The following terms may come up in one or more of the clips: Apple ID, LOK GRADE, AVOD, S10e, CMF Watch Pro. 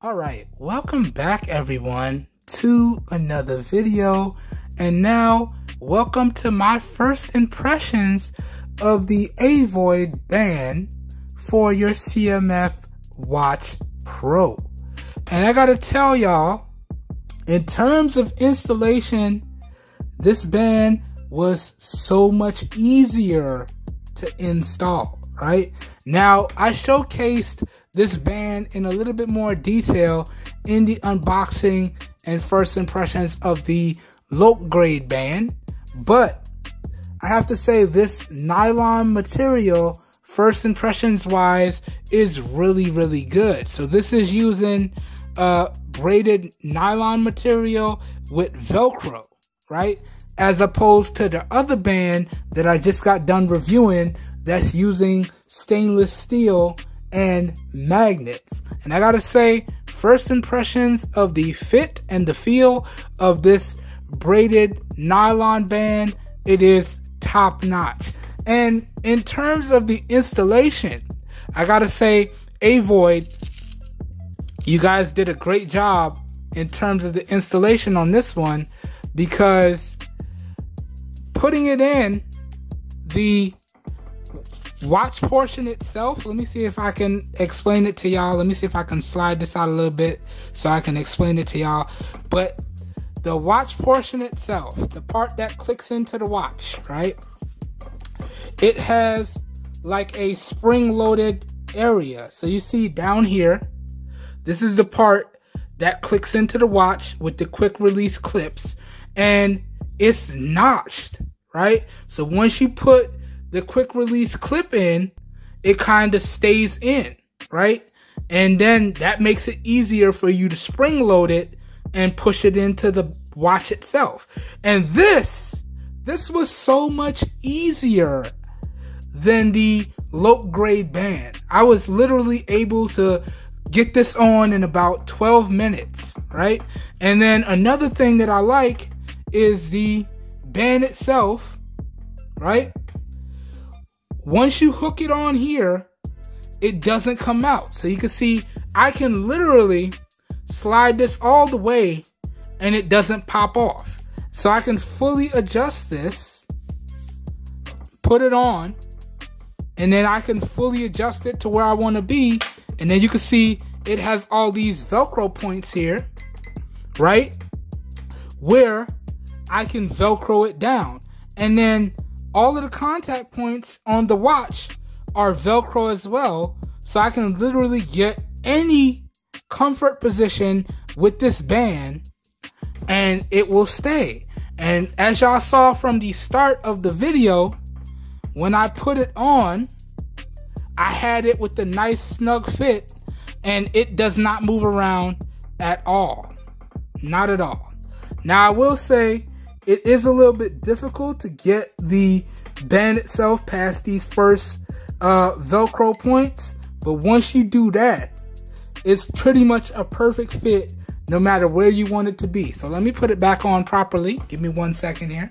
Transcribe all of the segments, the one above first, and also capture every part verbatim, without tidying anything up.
All right, welcome back everyone to another video, and now welcome to my first impressions of the A V O D band for your C M F Watch Pro. And I gotta tell y'all, in terms of installation, this band was so much easier to install, right? Now, I showcased this band in a little bit more detail in the unboxing and first impressions of the L O K GRADE band, but I have to say this nylon material, first impressions wise, is really, really good. So this is using uh, braided nylon material with Velcro, right? As opposed to the other band that I just got done reviewing that's using stainless steel and magnets. And I gotta say, first impressions of the fit and the feel of this braided nylon band, it is top notch. And in terms of the installation, I gotta say, A V O D, you guys did a great job in terms of the installation on this one, because putting it in, the watch portion itself, let me see if I can explain it to y'all. Let me see if I can slide this out a little bit so I can explain it to y'all. But the watch portion itself, the part that clicks into the watch, right? It has like a spring-loaded area. So you see down here, this is the part that clicks into the watch with the quick release clips, and it's notched, right? So once you put the quick release clip in, it kind of stays in, right? And then that makes it easier for you to spring load it and push it into the watch itself. And this, this was so much easier than the L O K GRADE band. I was literally able to get this on in about twelve minutes, right? And then another thing that I like is the band itself, right? Once you hook it on here, it doesn't come out. So you can see, I can literally slide this all the way and it doesn't pop off. So I can fully adjust this, put it on, and then I can fully adjust it to where I want to be. And then you can see it has all these Velcro points here, right? Where I can Velcro it down. And then all of the contact points on the watch are Velcro as well, so I can literally get any comfort position with this band and it will stay. And as y'all saw from the start of the video, when I put it on, I had it with the nice snug fit and it does not move around at all. Not at all. Now I will say, it is a little bit difficult to get the band itself past these first uh, Velcro points, but once you do that, it's pretty much a perfect fit no matter where you want it to be. So let me put it back on properly. Give me one second here.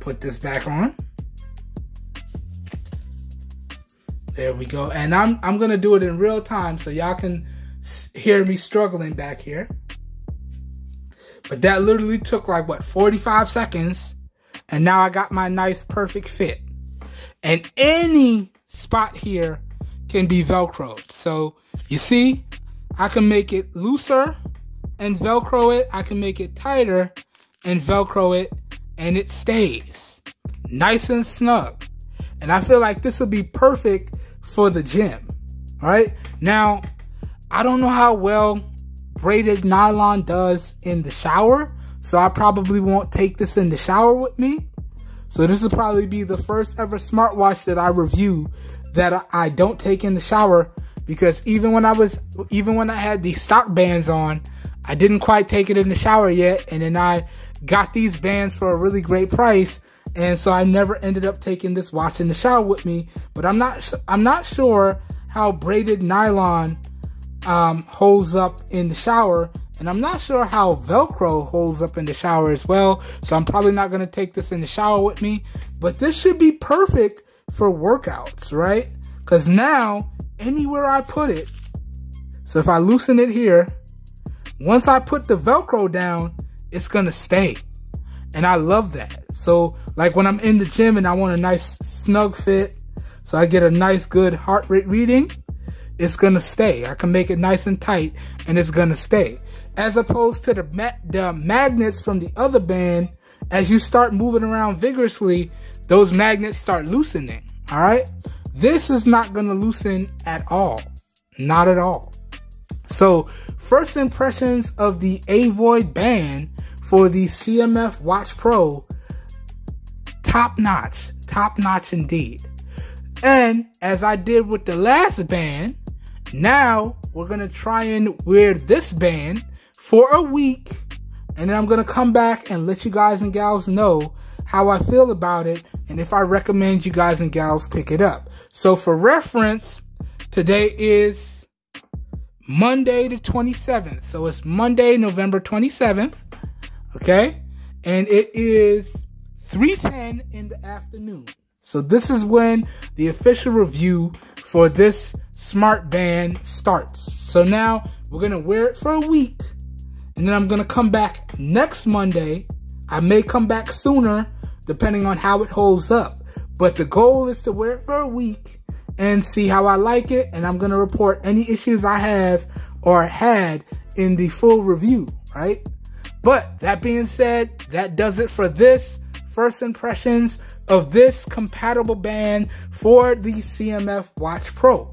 Put this back on. There we go. And I'm, I'm gonna do it in real time so y'all can hear me struggling back here, but that literally took like what, forty-five seconds, and now I got my nice perfect fit, and any spot here can be Velcroed. So you see, I can make it looser and Velcro it, I can make it tighter and Velcro it, and it stays nice and snug. And I feel like this would be perfect for the gym. All right, now I don't know how well braided nylon does in the shower, so I probably won't take this in the shower with me. So this will probably be the first ever smartwatch that I review that I don't take in the shower, because even when I was, even when I had the stock bands on, I didn't quite take it in the shower yet, and then I got these bands for a really great price, and so I never ended up taking this watch in the shower with me. But I'm not, I'm not sure how braided nylon Um, holds up in the shower, and I'm not sure how Velcro holds up in the shower as well, so I'm probably not going to take this in the shower with me. But this should be perfect for workouts, right? Because now, anywhere I put it, so if I loosen it here, once I put the Velcro down, it's gonna stay. And I love that. So like when I'm in the gym and I want a nice snug fit, so I get a nice good heart rate reading, it's gonna stay. I can make it nice and tight and it's gonna stay. As opposed to the, ma the magnets from the other band, as you start moving around vigorously, those magnets start loosening, all right? This is not gonna loosen at all, not at all. So first impressions of the AVOD band for the C M F Watch Pro, top notch, top notch indeed. And as I did with the last band, now we're gonna try and wear this band for a week, and then I'm gonna come back and let you guys and gals know how I feel about it and if I recommend you guys and gals pick it up. So for reference, today is Monday the twenty-seventh. So it's Monday, November twenty-seventh, okay? And it is three ten in the afternoon. So this is when the official review for this smart band starts. So now we're gonna wear it for a week, and then I'm gonna come back next Monday. I may come back sooner depending on how it holds up, but the goal is to wear it for a week and see how I like it, and I'm gonna report any issues I have or had in the full review, right? But that being said, that does it for this first impressions of this compatible band for the C M F Watch Pro.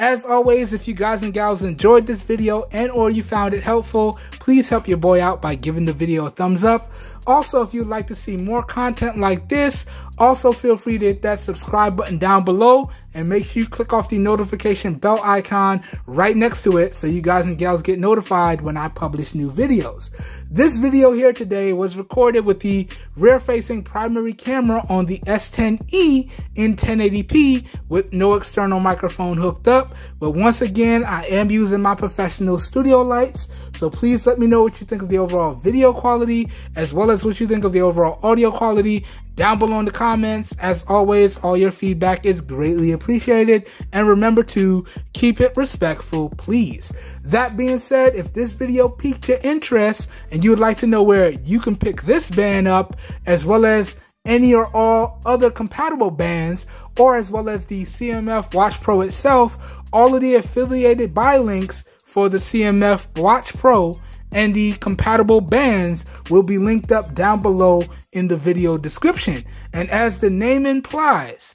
As always, if you guys and gals enjoyed this video and or you found it helpful, please help your boy out by giving the video a thumbs up. Also, if you'd like to see more content like this, also feel free to hit that subscribe button down below, and make sure you click off the notification bell icon right next to it so you guys and gals get notified when I publish new videos. This video here today was recorded with the rear-facing primary camera on the S ten E in ten eighty p with no external microphone hooked up. But once again, I am using my professional studio lights, so please let me know what you think of the overall video quality as well as what you think of the overall audio quality down below in the comments. As always, all your feedback is greatly appreciated, and remember to keep it respectful, please. That being said, if this video piqued your interest and you would like to know where you can pick this band up as well as any or all other compatible bands, or as well as the C M F Watch Pro itself, all of the affiliated buy links for the C M F Watch Pro and the compatible bands will be linked up down below in the video description. And as the name implies,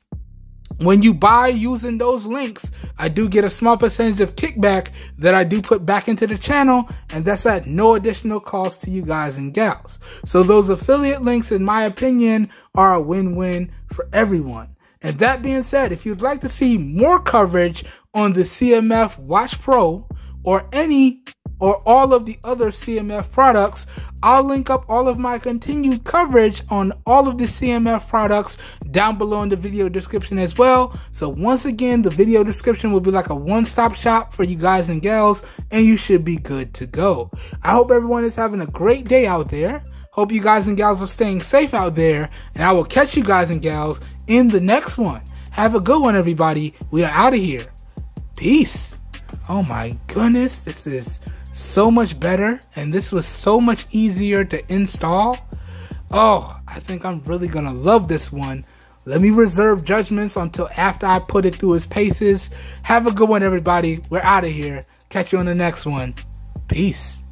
when you buy using those links, I do get a small percentage of kickback that I do put back into the channel, and that's at no additional cost to you guys and gals. So those affiliate links, in my opinion, are a win-win for everyone. And that being said, if you'd like to see more coverage on the C M F Watch Pro or any or all of the other C M F products, I'll link up all of my continued coverage on all of the C M F products down below in the video description as well. So once again, the video description will be like a one-stop shop for you guys and gals, and you should be good to go. I hope everyone is having a great day out there. Hope you guys and gals are staying safe out there, and I will catch you guys and gals in the next one. Have a good one, everybody. We are out of here. Peace. Oh my goodness, this is so much better, and this was so much easier to install. Oh, I think I'm really gonna love this one. Let me reserve judgments until after I put it through its paces. Have a good one, everybody. We're out of here. Catch you on the next one. Peace.